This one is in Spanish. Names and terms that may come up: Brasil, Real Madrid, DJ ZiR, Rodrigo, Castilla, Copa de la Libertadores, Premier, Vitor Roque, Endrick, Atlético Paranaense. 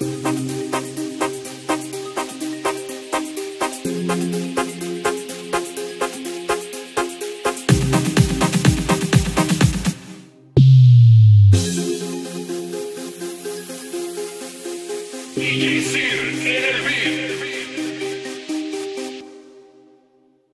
DJ ZiR, en el beat.